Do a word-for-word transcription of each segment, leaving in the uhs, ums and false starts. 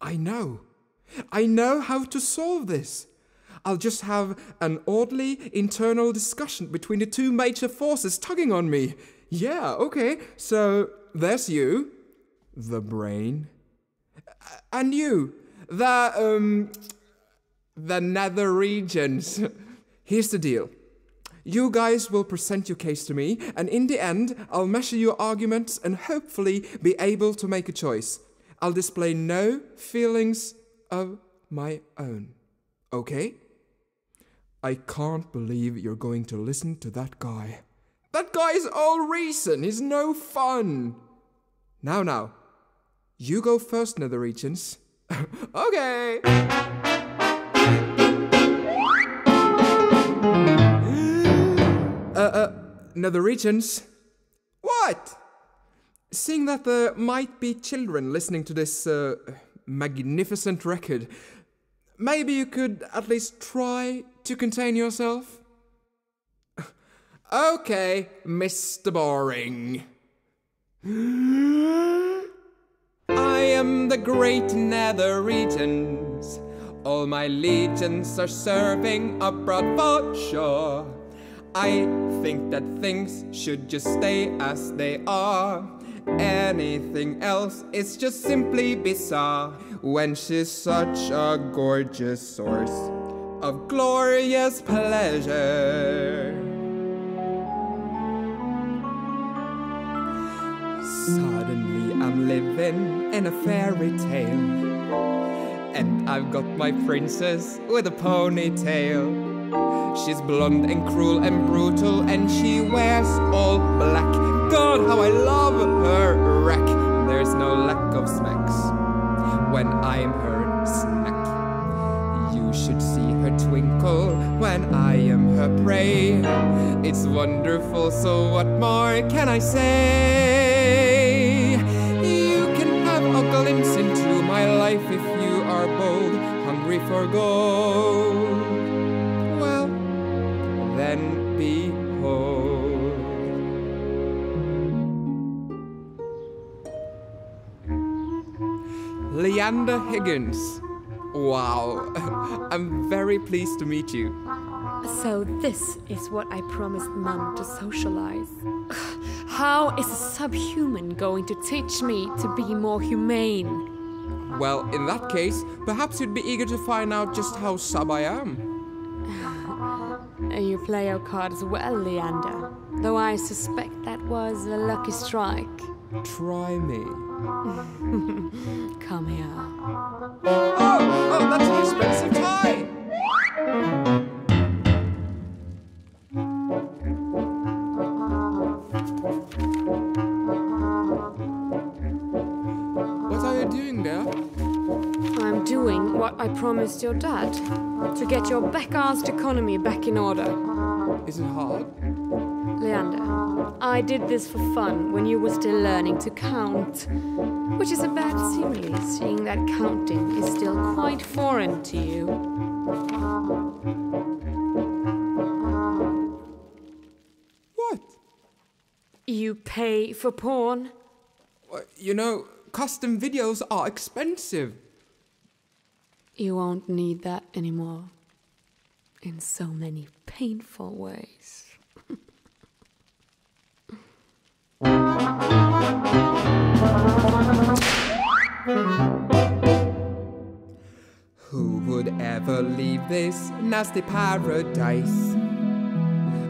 I know. I know how to solve this. I'll just have an orderly internal discussion between the two major forces tugging on me. Yeah, okay, so there's you, the brain, and you, the, um, the nether regions. Here's the deal. You guys will present your case to me, and in the end, I'll measure your arguments and hopefully be able to make a choice. I'll display no feelings of my own. Okay? I can't believe you're going to listen to that guy. That guy is all reason. He's no fun. Now, now. You go first, nether regions. Okay. uh, uh, nether regions. What? Seeing that there might be children listening to this uh, magnificent record, maybe you could at least try to contain yourself? Okay, Mister Boring. I am the great nether regions. All my legions are serving abroad for sure. I think that things should just stay as they are. Anything else is just simply bizarre. When she's such a gorgeous source of glorious pleasure. Suddenly I'm living in a fairy tale, and I've got my princess with a ponytail. She's blonde and cruel and brutal, and she wears all black. God, how I love her wreck. There's no lack of smacks when I'm her snack. You should see her twinkle when I am her prey. It's wonderful, so what more can I say? You can have a glimpse into my life if you are bold, hungry for gold. Then behold. Leander Higgins. Wow, I'm very pleased to meet you. So this is what I promised Mum to socialize. How is a subhuman going to teach me to be more humane? Well, in that case, perhaps you'd be eager to find out just how sub I am. You play your cards well, Leander. Though I suspect that was a lucky strike. Try me. Come here. Oh, oh, that's an expensive tie! What are you doing there? I'm doing what I promised your dad. To get your back-assed economy back in order. Is it hard? Leander, I did this for fun when you were still learning to count. Which is a bad simile, seeing that counting is still quite foreign to you. What? You pay for porn? Well, you know, custom videos are expensive. You won't need that anymore. In so many painful ways. Who would ever leave this nasty paradise?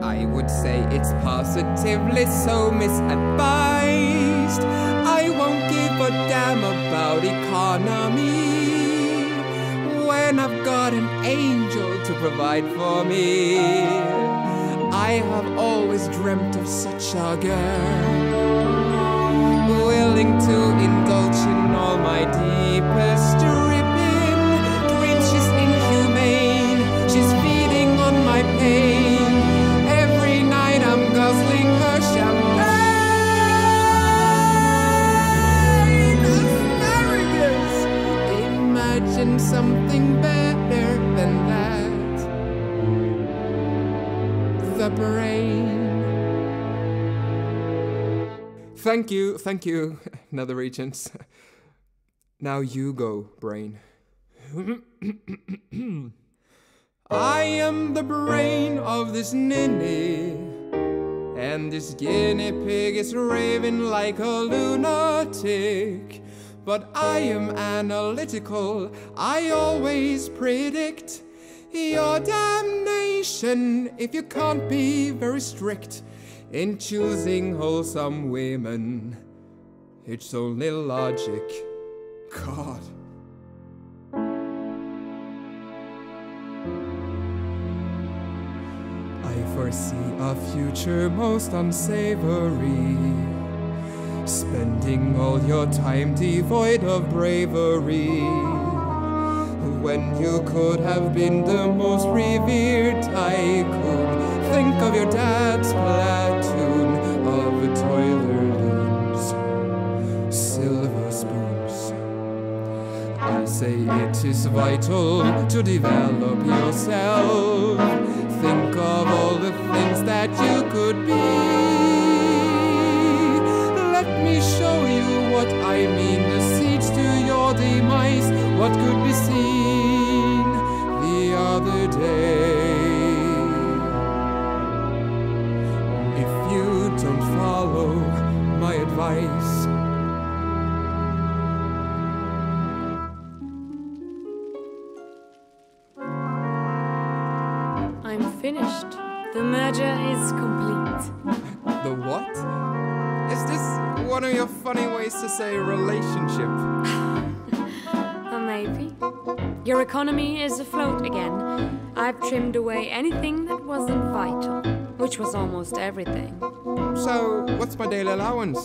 I would say it's positively so misadvised. I won't give a damn about economy. When I've got an angel to provide for me. I have always dreamt of such a girl, willing to indulge in all my deepest ripping dreams. She's inhumane, she's feeding on my pain. Every night I'm guzzling her champagne. Asparagus. Imagine something better than that. The brain. Thank you, thank you, nether regions. Now you go, brain. I am the brain of this ninny, and this guinea pig is raving like a lunatic. But I am analytical, I always predict your damnation if you can't be very strict in choosing wholesome women. It's only logic. God. I foresee a future most unsavory, spending all your time devoid of bravery, when you could have been the most revered tycoon. Think of your dad's platoon of toiler looms, silver spoons. I say it is vital to develop yourself. Think of all the things that you could be. Let me show you what I mean, the seeds to your demise. What could be seen the other day? If you don't follow my advice. I'm finished. The merger is complete. The what? Is this one of your funny ways to say relationship? Maybe. Your economy is afloat again. I've trimmed away anything that wasn't vital, which was almost everything. So, what's my daily allowance?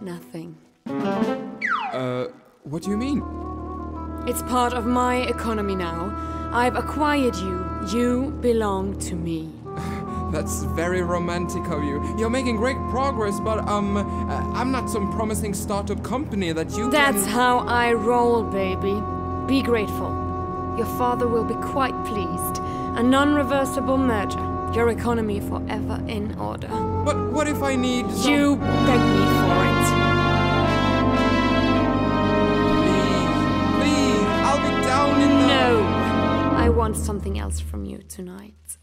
Nothing. Uh, what do you mean? It's part of my economy now. I've acquired you. You belong to me. That's very romantic of you. You're making great progress, but um, I'm not some promising startup company that you can... That's how I roll, baby. Be grateful. Your father will be quite pleased. A non-reversible merger. Your economy forever in order. But what if I need some... You beg me for it. Please, please, I'll be down in the... No! I want something else from you tonight.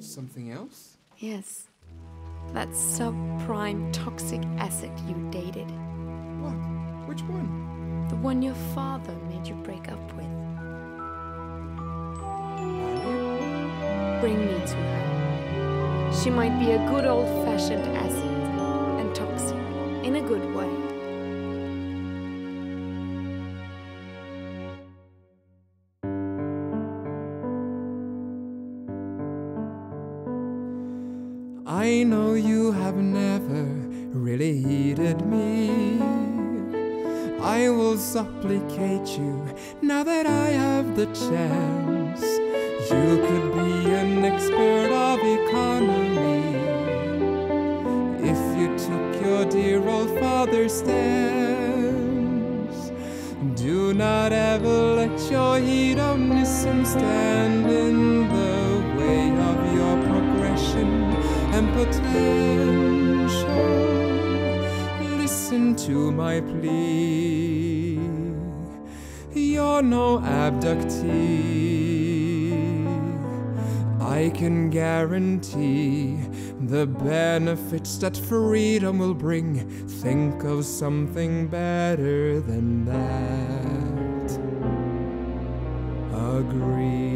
Something else? Yes. That subprime toxic asset you dated. What? Which one? The one your father made you break up with. Marion? Bring me to her. She might be a good old-fashioned asset, and toxic in a good way. I know you have never really heeded me. I will supplicate you now that I have the chance. You could be an expert of economy if you took your dear old father's stance. Do not ever let your hedonism stand in the way of your progression and potential. Listen to my plea. You're no abductee. I can guarantee the benefits that freedom will bring. Think of something better than that. Agree.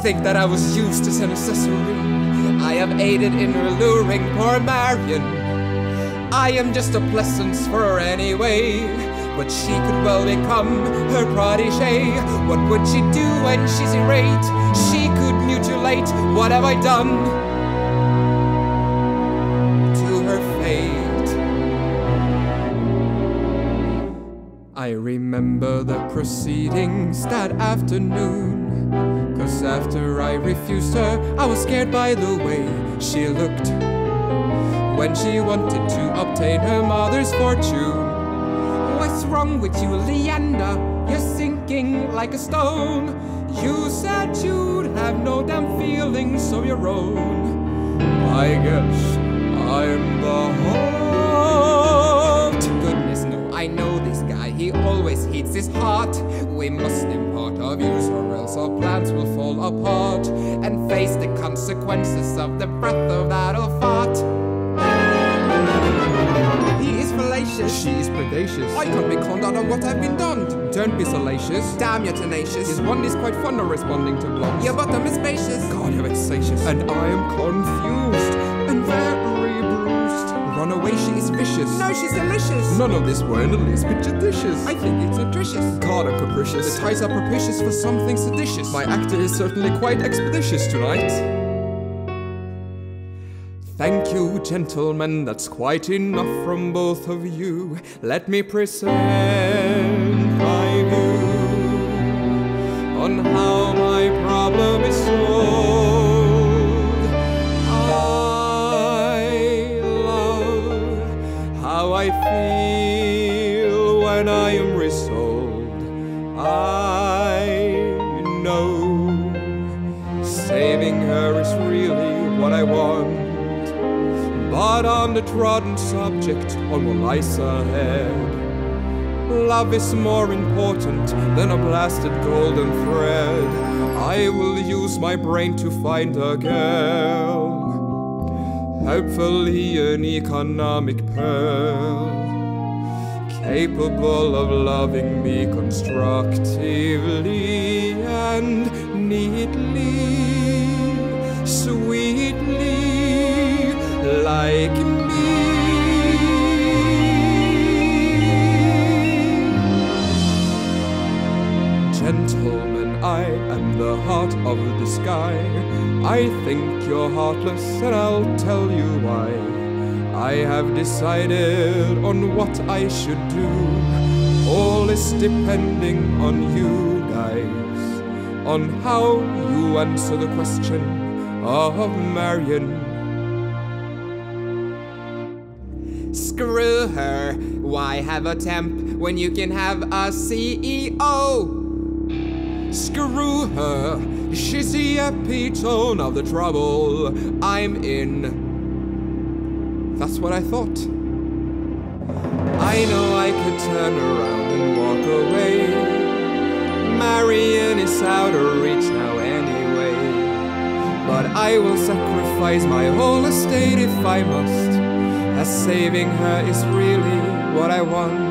Think that I was used as an accessory. I have aided in alluring poor Marion. I am just a pleasance for her anyway. but she could well become her protege. What would she do when she's irate? She could mutilate. What have I done? I remember the proceedings that afternoon, 'cause after I refused her, I was scared by the way she looked. When she wanted to obtain her mother's fortune. What's wrong with you, Leander? You're sinking like a stone. You said you'd have no damn feelings of your own. I guess I'm the heart. Goodness no, I know this guy. He always heats his heart. We must import our views or else our plans will fall apart, and face the consequences of the breath of that old fart. He is fallacious. She is predacious. I can't be conned out on what I've been done. Don't be salacious. Damn, you're tenacious. His one is quite fond of responding to blocks. Your bottom is spacious. God, you're vexatious. And I am confused and very bruised. Run away, she is vicious. No, she's delicious. None of this were in the least bit judicious. I think it's nutritious. God, I'm capricious. The ties are propitious for something seditious. My actor is certainly quite expeditious tonight. Thank you, gentlemen. That's quite enough from both of you. Let me present my view on how my problem is solved. I feel when I am resolved, I know saving her is really what I want. But I'm the trodden subject on what lies ahead. Love is more important than a blasted golden thread. I will use my brain to find a girl, hopefully an economic pearl, capable of loving me constructively and neatly, sweetly, like me. Gentlemen, I am the heart of the sky. I think you're heartless, and I'll tell you why. I have decided on what I should do. All is depending on you guys, on how you answer the question of Marion. Screw her. Why have a temp when you can have a C E O? Screw her, she's the epitome of the trouble I'm in. That's what I thought. I know I could turn around and walk away. Marion is out of reach now anyway. But I will sacrifice my whole estate if I must, as saving her is really what I want.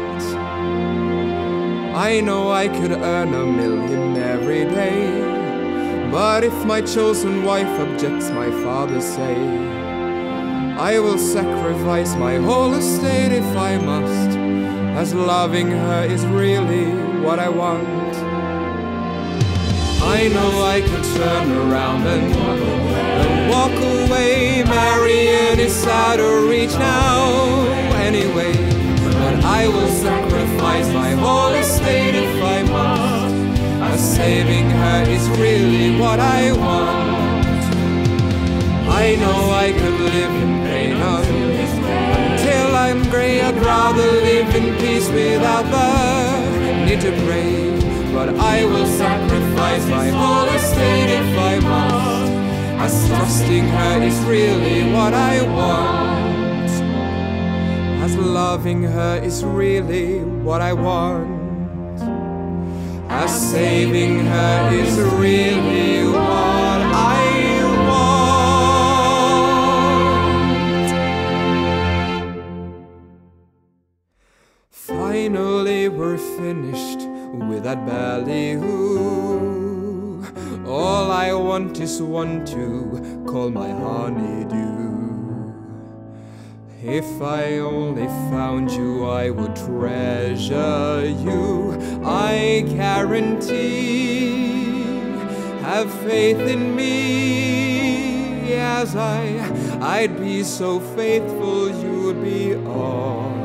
I know I could earn a million every day, but if my chosen wife objects, my father say, I will sacrifice my whole estate if I must, as loving her is really what I want. I know I could turn around and walk away, and walk away. Marion is out of reach now anyway. But I will sacrifice my whole estate if I must, as saving her is really what I want. I know I could live in pain until I'm grey. I'd rather live in peace without the need to pray. But I will sacrifice my whole estate if I must, as trusting her is really what I want. As loving her is really what I want, as saving her is really what I want. Finally we're finished with that ballyhoo. All I want is one to call my honeydew. If I only found you, I would treasure you, I guarantee. Have faith in me as I, I'd be so faithful, you'd be all.